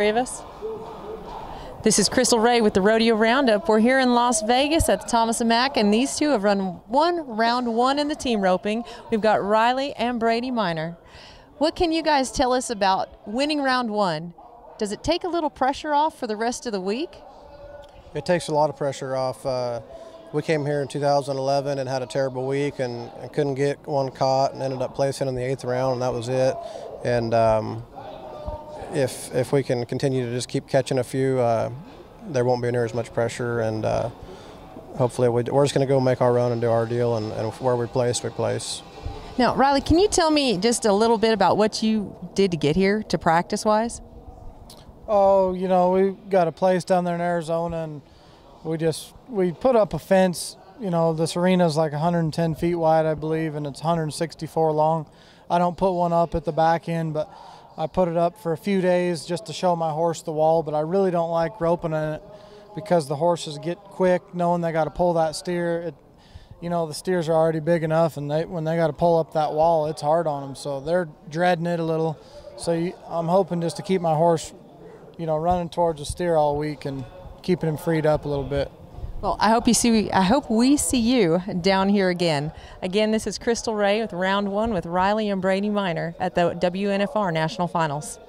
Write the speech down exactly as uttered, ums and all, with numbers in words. Three of us. This is Crystal Rae with the Rodeo Roundup. We're here in Las Vegas at the Thomas and Mack, and these two have run one round one in the team roping. We've got Riley and Brady Minor. What can you guys tell us about winning round one? Does it take a little pressure off for the rest of the week? It takes a lot of pressure off. Uh, we came here in two thousand eleven and had a terrible week and, and couldn't get one caught and ended up placing in the eighth round, and that was it. And um, If, if we can continue to just keep catching a few, uh, there won't be near as much pressure, and uh, hopefully we, we're just going to go make our run and do our deal, and, and where we place, we place. Now, Riley, can you tell me just a little bit about what you did to get here to practice-wise? Oh, you know, we got a place down there in Arizona, and we just we put up a fence. You know, this arena is like one hundred ten feet wide, I believe, and it's one hundred sixty-four long. I don't put one up at the back end, but I put it up for a few days just to show my horse the wall, but I really don't like roping in it because the horses get quick knowing they got to pull that steer. It, you know, the steers are already big enough, and they, when they got to pull up that wall, it's hard on them. So they're dreading it a little. So you, I'm hoping just to keep my horse, you know, running towards the steer all week and keeping him freed up a little bit. Well, I hope you see. I hope we see you down here again. Again, this is Crystal Rae with Round One with Riley and Brady Minor at the W N F R National Finals.